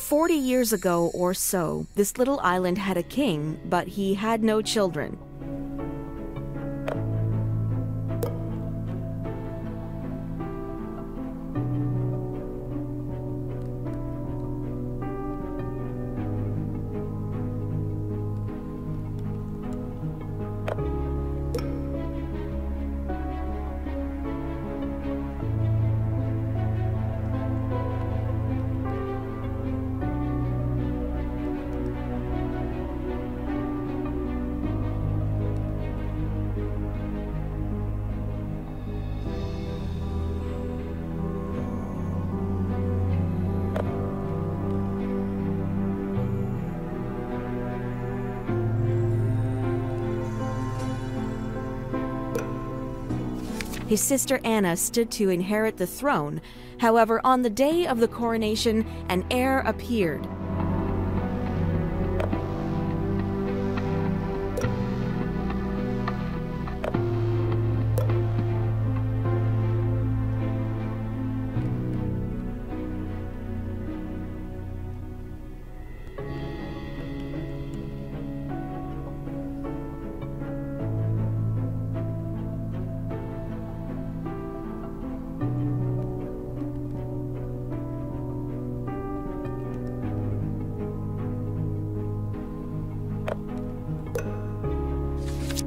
40 years ago or so, this little island had a king, but he had no children. His sister Anna stood to inherit the throne. However, on the day of the coronation, an heir appeared.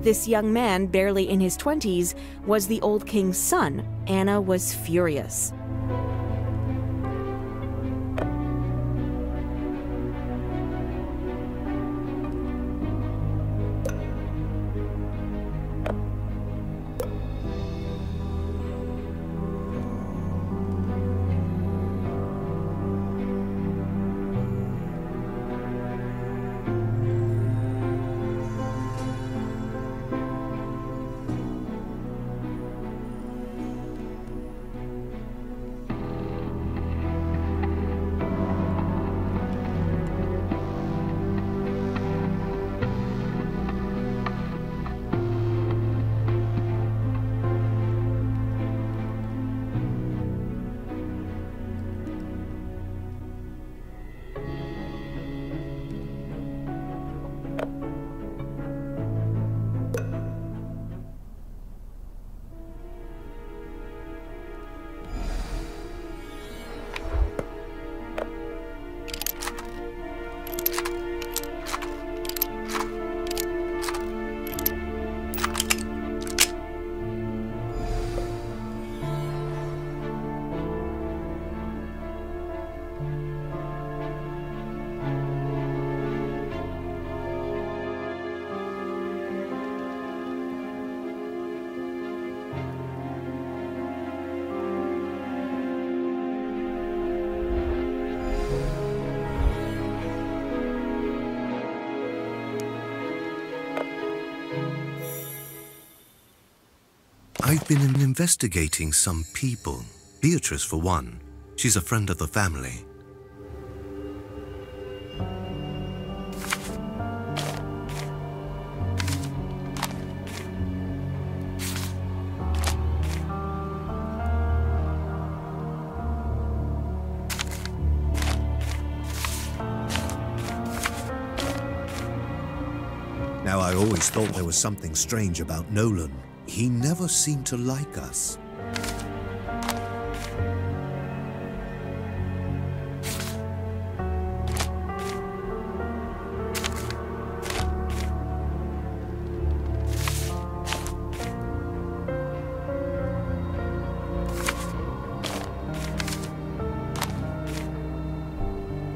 This young man, barely in his 20s, was the old king's son. Anna was furious. I've been investigating some people. Beatrice, for one. She's a friend of the family. Now, I always thought there was something strange about Nolan. He never seemed to like us.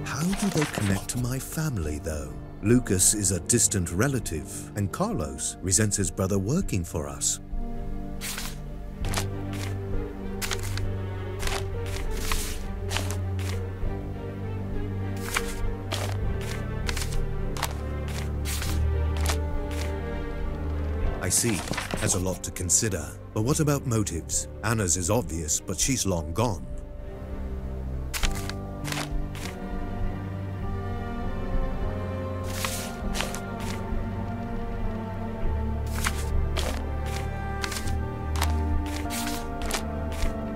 How do they connect to my family, though? Lucas is a distant relative, and Carlos resents his brother working for us. I see. Has a lot to consider. But what about motives? Anna's is obvious, but she's long gone.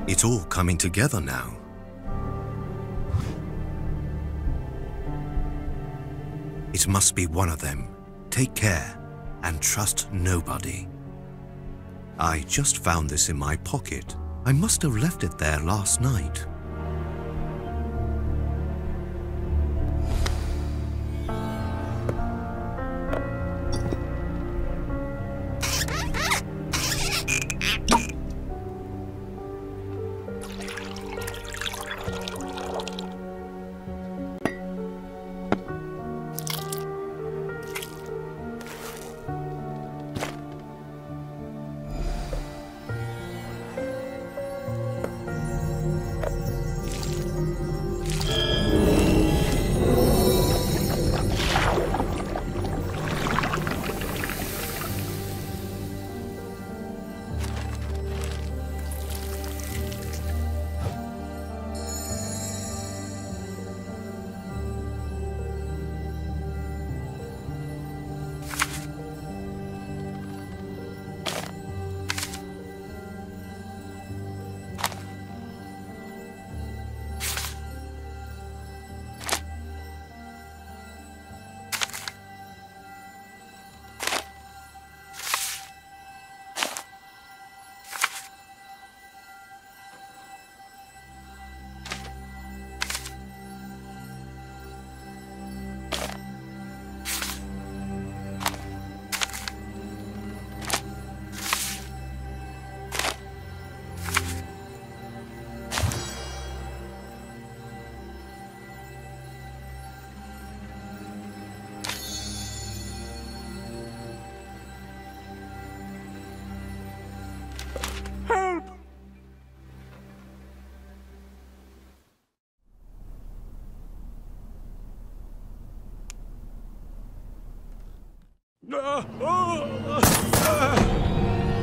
It's all coming together now. It must be one of them. Take care and trust nobody. I just found this in my pocket. I must have left it there last night.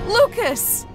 Lucas!